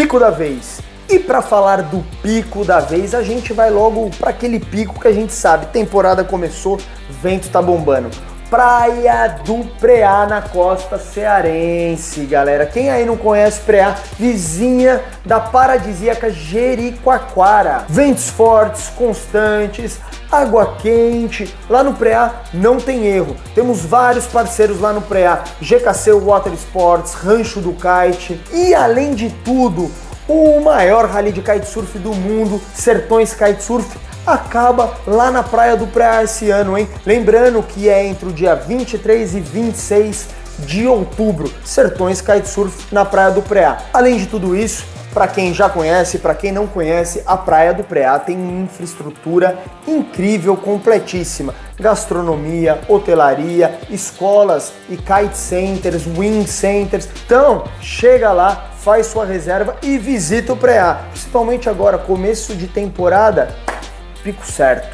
Pico da Vez. E para falar do Pico da Vez, a gente vai logo para aquele pico que a gente sabe, temporada começou, vento tá bombando. Praia do Preá, na costa cearense, galera. Quem aí não conhece Preá, vizinha da paradisíaca Jericoacoara. Ventos fortes, constantes, água quente. Lá no Preá não tem erro. Temos vários parceiros lá no Preá. GKC Watersports, Rancho do Kite. E além de tudo, o maior rally de kitesurf do mundo, Sertões Kitesurf, acaba lá na Praia do Preá esse ano, hein? Lembrando que é entre o dia 23 e 26 de outubro, Sertões Kitesurf na Praia do Preá. Além de tudo isso, para quem já conhece, para quem não conhece, a Praia do Preá tem uma infraestrutura incrível, completíssima. Gastronomia, hotelaria, escolas e kite centers, wind centers. Então, chega lá, faz sua reserva e visita o Preá. Principalmente agora, começo de temporada, pico certo.